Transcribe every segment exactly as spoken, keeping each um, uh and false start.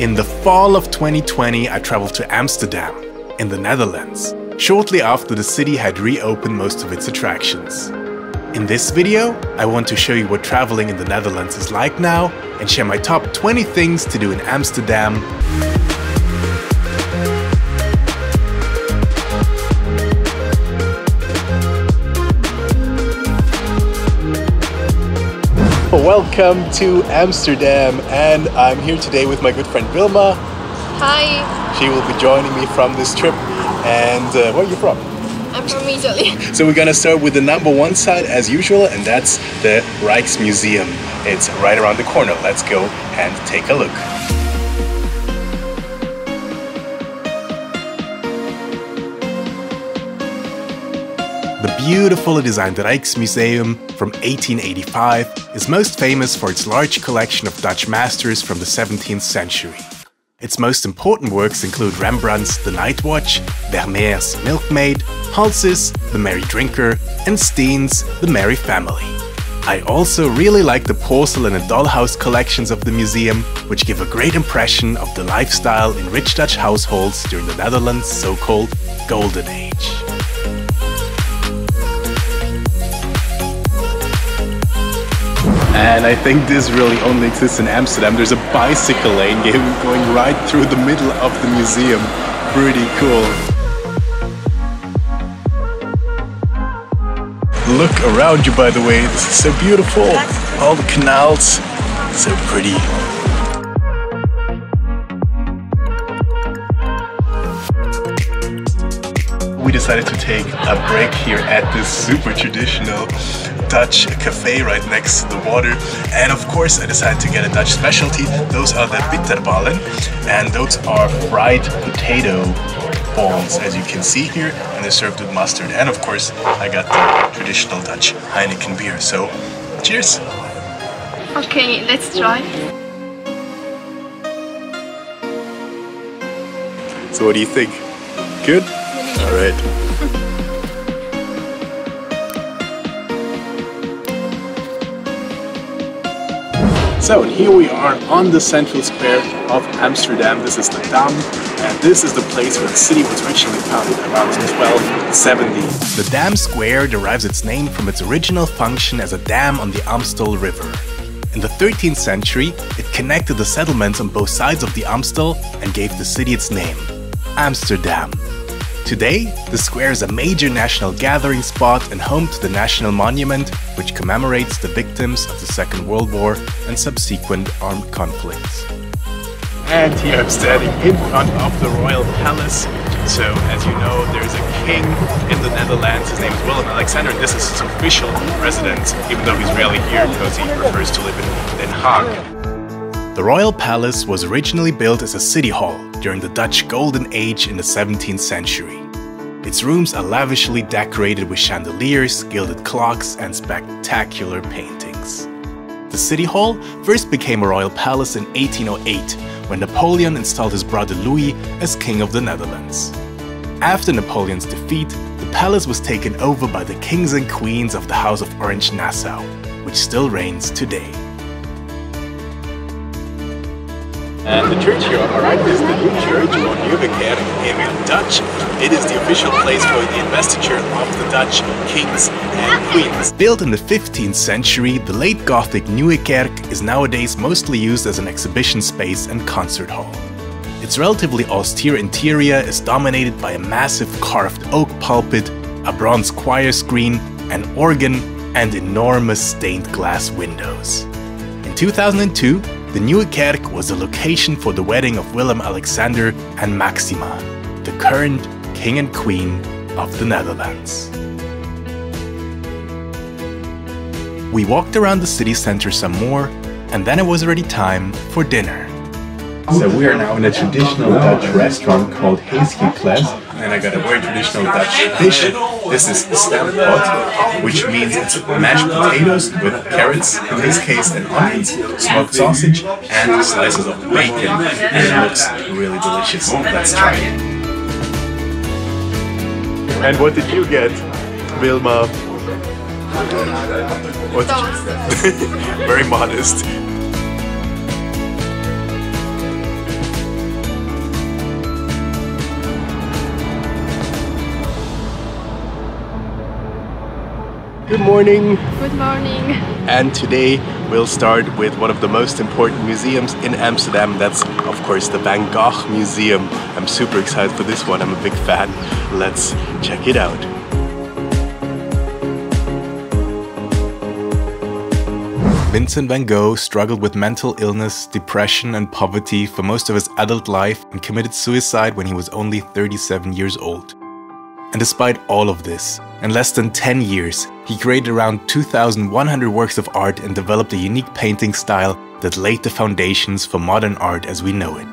in the fall of twenty twenty, I traveled to Amsterdam, in the Netherlands, shortly after the city had reopened most of its attractions. In this video, I want to show you what traveling in the Netherlands is like now and share my top twenty things to do in Amsterdam. Welcome to Amsterdam, and I'm here today with my good friend Vilma. Hi. She will be joining me from this trip. And uh, where are you from? I'm from Italy. So we're gonna start with the number one side as usual, and that's the Rijksmuseum. It's right around the corner. Let's go and take a look. The beautifully designed Rijksmuseum from eighteen eighty-five is most famous for its large collection of Dutch masters from the seventeenth century. Its most important works include Rembrandt's The Night Watch, Vermeer's Milkmaid, Halse's The Merry Drinker, and Steen's The Merry Family. I also really like the porcelain and dollhouse collections of the museum, which give a great impression of the lifestyle in rich Dutch households during the Netherlands' so-called Golden Age. And I think this really only exists in Amsterdam. There's a bicycle lane going right through the middle of the museum. Pretty cool. Look around you, by the way. This is so beautiful. All the canals, so pretty. We decided to take a break here at this super traditional Dutch cafe right next to the water, and of course I decided to get a Dutch specialty. Those are the Bitterballen, and those are fried potato balls, as you can see here, and they're served with mustard. And of course I got the traditional Dutch Heineken beer, so cheers! Okay, let's try. So what do you think? Good? All right. So here we are on the central square of Amsterdam. This is the Dam, and this is the place where the city was originally founded around twelve seventy. The Dam Square derives its name from its original function as a dam on the Amstel River. In the thirteenth century, it connected the settlements on both sides of the Amstel and gave the city its name, Amsterdam. Today, the square is a major national gathering spot and home to the National Monument, which commemorates the victims of the Second World War and subsequent armed conflicts. And here I'm standing in front of the Royal Palace. So, as you know, there's a king in the Netherlands. His name is Willem Alexander, and this is his official residence, even though he's rarely here because he prefers to live in Den Haag. The Royal Palace was originally built as a city hall during the Dutch Golden Age in the seventeenth century. Its rooms are lavishly decorated with chandeliers, gilded clocks, and spectacular paintings. The city hall first became a royal palace in eighteen oh eight, when Napoleon installed his brother Louis as king of the Netherlands. After Napoleon's defeat, the palace was taken over by the kings and queens of the House of Orange-Nassau, which still reigns today. And the church here on our right is the new church of Nieuwe Kerk in Dutch. It is the official place for the investiture of the Dutch kings and queens. Built in the fifteenth century, the late Gothic Nieuwe Kerk is nowadays mostly used as an exhibition space and concert hall. Its relatively austere interior is dominated by a massive carved oak pulpit, a bronze choir screen, an organ, and enormous stained glass windows. In two thousand two, the Nieuwe Kerk was the location for the wedding of Willem Alexander and Maxima, the current king and queen of the Netherlands. We walked around the city center some more, and then it was already time for dinner. So we are now in a traditional Dutch restaurant called Heiskey Plein, and I got a very traditional Dutch dish. This is stampot, which means it's mashed potatoes with carrots, in this case and onions, smoked sausage, and slices of bacon, and it looks really delicious. Let's try it. And what did you get, Vilma? What did you get? Very modest. Good morning. Good morning. And today we'll start with one of the most important museums in Amsterdam. That's of course the Van Gogh Museum. I'm super excited for this one. I'm a big fan. Let's check it out. Vincent van Gogh struggled with mental illness, depression and poverty for most of his adult life and committed suicide when he was only thirty-seven years old. And despite all of this, in less than ten years, he created around two thousand one hundred works of art and developed a unique painting style that laid the foundations for modern art as we know it.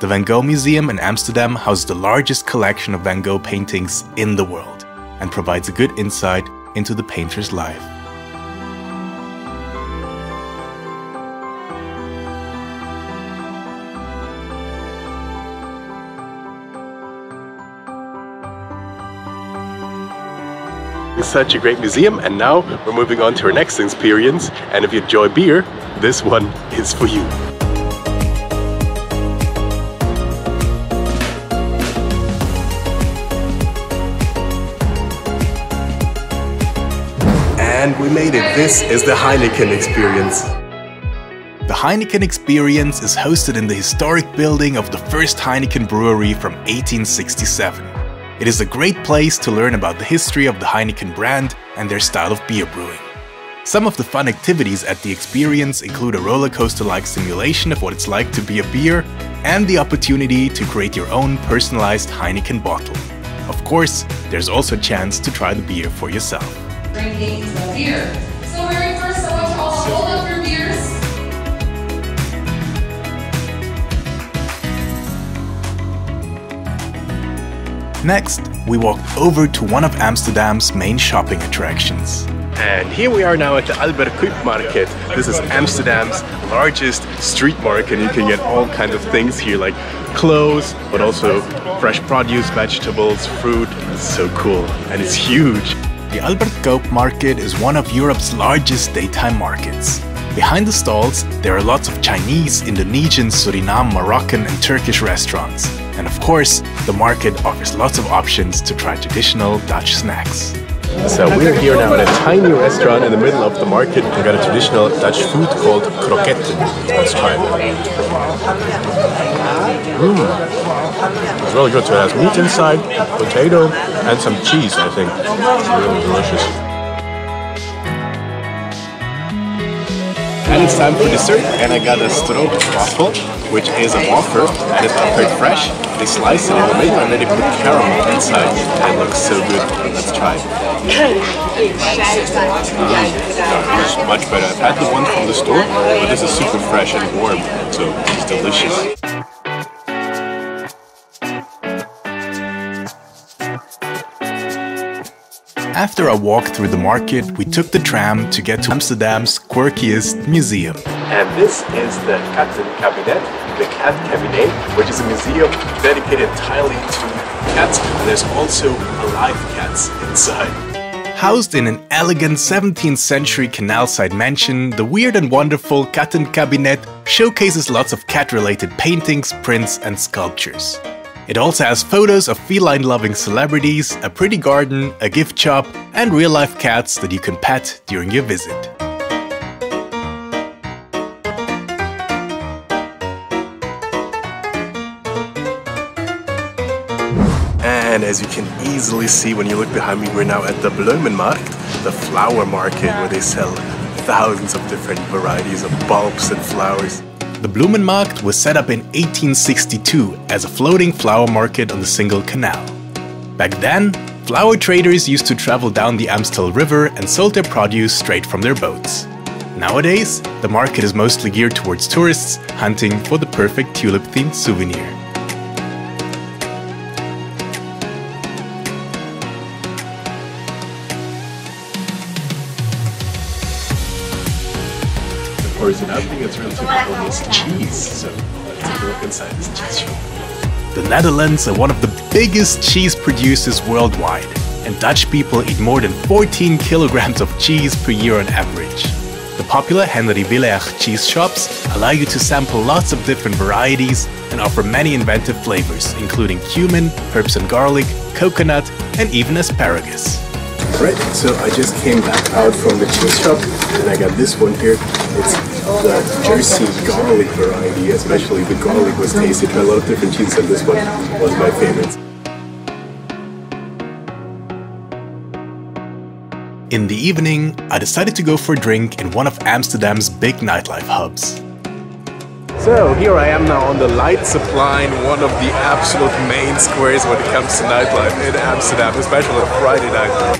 The Van Gogh Museum in Amsterdam houses the largest collection of Van Gogh paintings in the world and provides a good insight into the painter's life. Such a great museum, and now we're moving on to our next experience, and if you enjoy beer, this one is for you. And we made it. This is the Heineken Experience. The Heineken Experience is hosted in the historic building of the first Heineken brewery from eighteen sixty-seven. It is a great place to learn about the history of the Heineken brand and their style of beer brewing. Some of the fun activities at the experience include a roller coaster-like simulation of what it's like to be a beer and the opportunity to create your own personalized Heineken bottle. Of course, there's also a chance to try the beer for yourself. Drinking beer. So we refer someone to hold up your beers. Next, we walked over to one of Amsterdam's main shopping attractions. And here we are now at the Albert Kuyp Market. This is Amsterdam's largest street market. You can get all kinds of things here, like clothes, but also fresh produce, vegetables, fruit. It's so cool, and it's huge. The Albert Kuyp Market is one of Europe's largest daytime markets. Behind the stalls, there are lots of Chinese, Indonesian, Suriname, Moroccan and Turkish restaurants. And of course, the market offers lots of options to try traditional Dutch snacks. So we're here now in a tiny restaurant in the middle of the market. We've got a traditional Dutch food called kroketten. Let's try it. Mm. It's really good. So it has meat inside, potato and some cheese, I think. It's really delicious. And it's time for dessert, and I got a stroopwaffle, which is a waffle, and it's prepared fresh. They slice it in the middle and then they put caramel inside. It looks so good. Let's try it. Mm. Much better. I've had the one from the store, but this is super fresh and warm, so it's delicious. After our walk through the market, we took the tram to get to Amsterdam's quirkiest museum. And this is the Kattenkabinet, the Kattenkabinet, which is a museum dedicated entirely to cats, and there's also alive cats inside. Housed in an elegant seventeenth century canal-side mansion, the weird and wonderful Kattenkabinet showcases lots of cat-related paintings, prints and sculptures. It also has photos of feline-loving celebrities, a pretty garden, a gift shop, and real-life cats that you can pet during your visit. And as you can easily see when you look behind me, we're now at the Bloemenmarkt, the flower market, where they sell thousands of different varieties of bulbs and flowers. The Bloemenmarkt was set up in eighteen sixty-two as a floating flower market on the Single Canal. Back then, flower traders used to travel down the Amstel River and sold their produce straight from their boats. Nowadays, the market is mostly geared towards tourists hunting for the perfect tulip-themed souvenir. Another thing that's really typical is cheese, so let's take a look inside this cheese shop. The Netherlands are one of the biggest cheese producers worldwide, and Dutch people eat more than fourteen kilograms of cheese per year on average. The popular Henri Villers cheese shops allow you to sample lots of different varieties and offer many inventive flavors, including cumin, herbs and garlic, coconut, and even asparagus. bread. So I just came back out from the cheese shop and I got this one here. It's the Jersey garlic variety, especially the garlic was tasty. I love different cheeses and this one was my favorite. In the evening, I decided to go for a drink in one of Amsterdam's big nightlife hubs. So here I am now on the Leidseplein, one of the absolute main squares when it comes to nightlife in Amsterdam, especially on Friday night.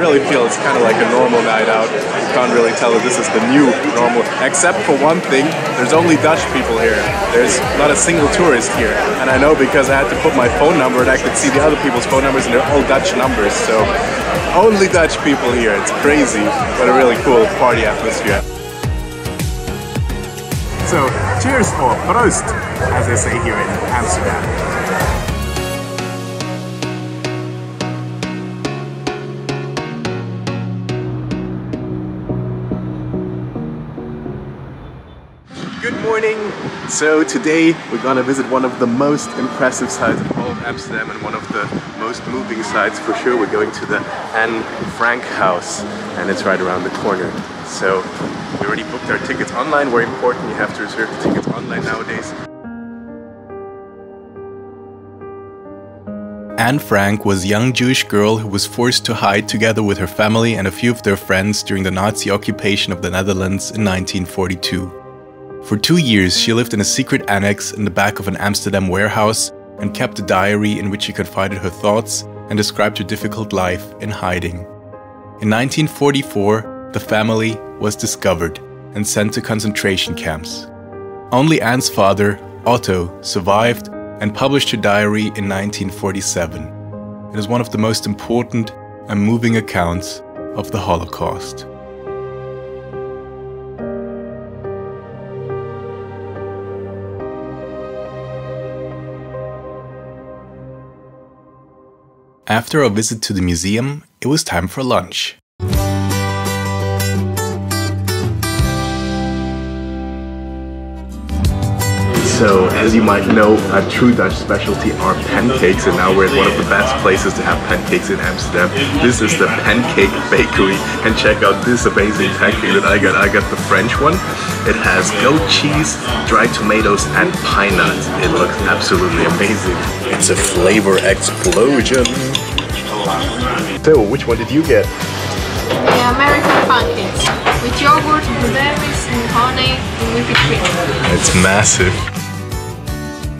It really feels kind of like a normal night out. You can't really tell if this is the new normal, except for one thing, there's only Dutch people here. There's not a single tourist here. And I know because I had to put my phone number and I could see the other people's phone numbers and they're all Dutch numbers. So only Dutch people here. It's crazy, but a really cool party atmosphere. So cheers for proost, as they say here in Amsterdam. So today we're gonna visit one of the most impressive sites of all of Amsterdam and one of the most moving sites for sure. We're going to the Anne Frank House and it's right around the corner. So we already booked our tickets online. Very important, you have to reserve the tickets online nowadays. Anne Frank was a young Jewish girl who was forced to hide together with her family and a few of their friends during the Nazi occupation of the Netherlands in nineteen forty-two. For two years, she lived in a secret annex in the back of an Amsterdam warehouse and kept a diary in which she confided her thoughts and described her difficult life in hiding. In nineteen forty-four, the family was discovered and sent to concentration camps. Only Anne's father, Otto, survived and published her diary in nineteen forty-seven. It is one of the most important and moving accounts of the Holocaust. After our visit to the museum, it was time for lunch. So, as you might know, a true Dutch specialty are pancakes, and now we're at one of the best places to have pancakes in Amsterdam. This is the Pancake Bakery, and check out this amazing pancake that I got. I got the French one. It has goat cheese, dried tomatoes, and pine nuts. It looks absolutely amazing. It's a flavor explosion. So, which one did you get? The American pancakes, with yogurt, blueberries, and honey, and whipped cream. It's massive.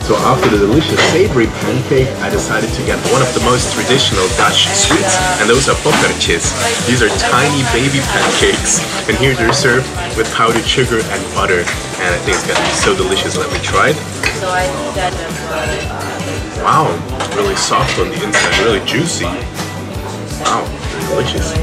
So after the delicious savory pancake, I decided to get one of the most traditional Dutch sweets, and those are Poffertjes. These are tiny baby pancakes, and here they're served with powdered sugar and butter, and I think it's gonna be so delicious. Let me try it. Wow, really soft on the inside, really juicy. Wow, delicious.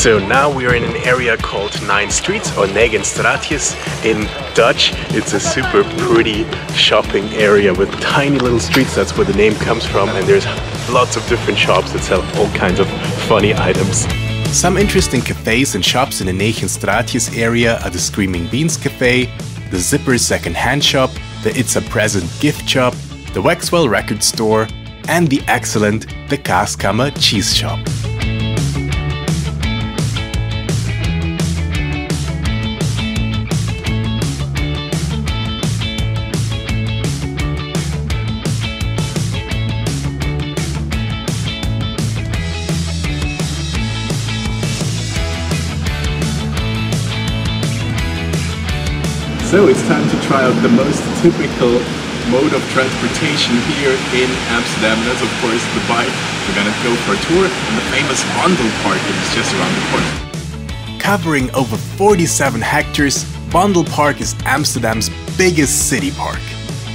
So now we are in an area called nine streets or Negen Straatjes in Dutch. It's a super pretty shopping area with tiny little streets, that's where the name comes from, and there's lots of different shops that sell all kinds of funny items. Some interesting cafes and shops in the Negen Straatjes area are the Screaming Beans Cafe, the Zippers Second Hand Shop, the It's a Present gift shop, the Waxwell record store, and the excellent the Kaaskammer cheese shop. So it's time to try out the most typical mode of transportation here in Amsterdam. That's of course the bike. We're gonna go for a tour in the famous Vondelpark that is just around the corner. Covering over forty-seven hectares, Vondelpark is Amsterdam's biggest city park.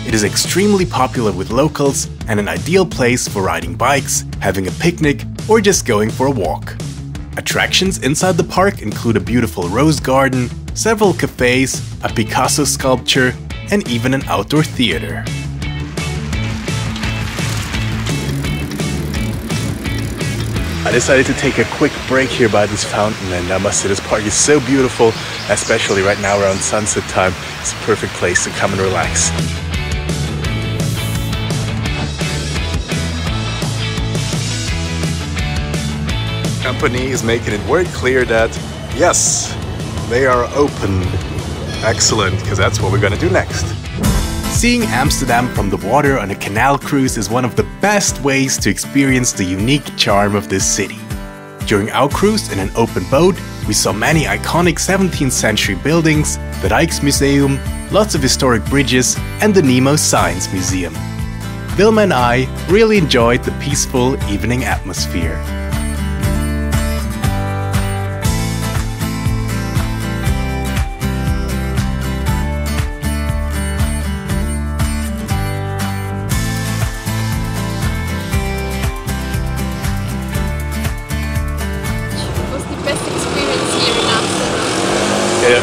It is extremely popular with locals and an ideal place for riding bikes, having a picnic, or just going for a walk. Attractions inside the park include a beautiful rose garden, several cafes, a Picasso sculpture, and even an outdoor theater. I decided to take a quick break here by this fountain, and I must say this park is so beautiful, especially right now around sunset time. It's a perfect place to come and relax. The company is making it very clear that, yes, they are open. Excellent, because that's what we're going to do next. Seeing Amsterdam from the water on a canal cruise is one of the best ways to experience the unique charm of this city. During our cruise in an open boat, we saw many iconic seventeenth century buildings, the Rijksmuseum, lots of historic bridges, and the Nemo Science Museum. Vilma and I really enjoyed the peaceful evening atmosphere.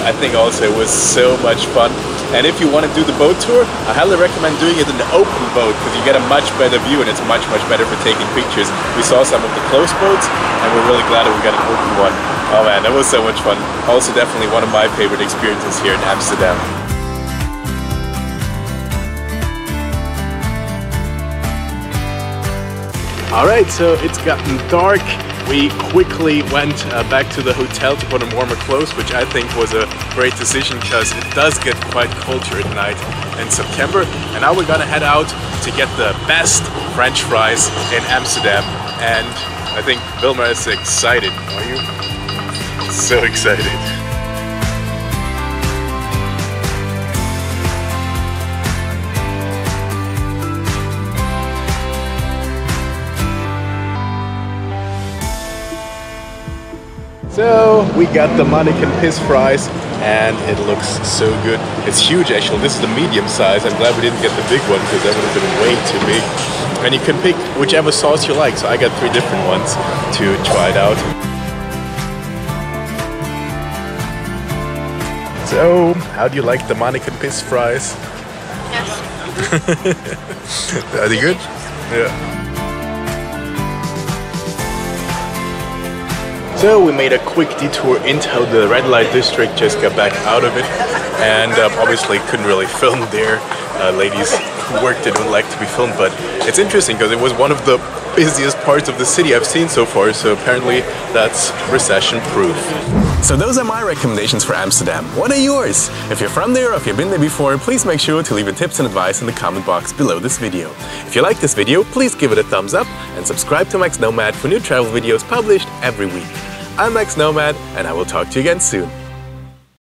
I think also it was so much fun, and if you want to do the boat tour, I highly recommend doing it in the open boat because you get a much better view and it's much much better for taking pictures. We saw some of the closed boats and we're really glad that we got an open one. Oh man, that was so much fun. Also definitely one of my favorite experiences here in Amsterdam. Alright, so it's gotten dark. We quickly went uh, back to the hotel to put on warmer clothes, which I think was a great decision because it does get quite cold here at night in September. And now we're gonna head out to get the best French fries in Amsterdam. And I think Vilma is excited. Are you? So excited. So we got the Mannequin Piss Fries and it looks so good. It's huge actually, this is the medium size. I'm glad we didn't get the big one because that would have been way too big. And you can pick whichever sauce you like, so I got three different ones to try it out. So, how do you like the Mannequin Piss Fries? Yes. Are they good? Yeah. So we made a quick detour into the red light district, just got back out of it, and um, obviously couldn't really film there. Uh, ladies who worked it would like to be filmed, but it's interesting because it was one of the busiest parts of the city I've seen so far, so apparently that's recession proof. So those are my recommendations for Amsterdam. What are yours? If you're from there or if you've been there before, please make sure to leave your tips and advice in the comment box below this video. If you like this video, please give it a thumbs up and subscribe to Max Nomad for new travel videos published every week. I'm Max Nomad, and I will talk to you again soon.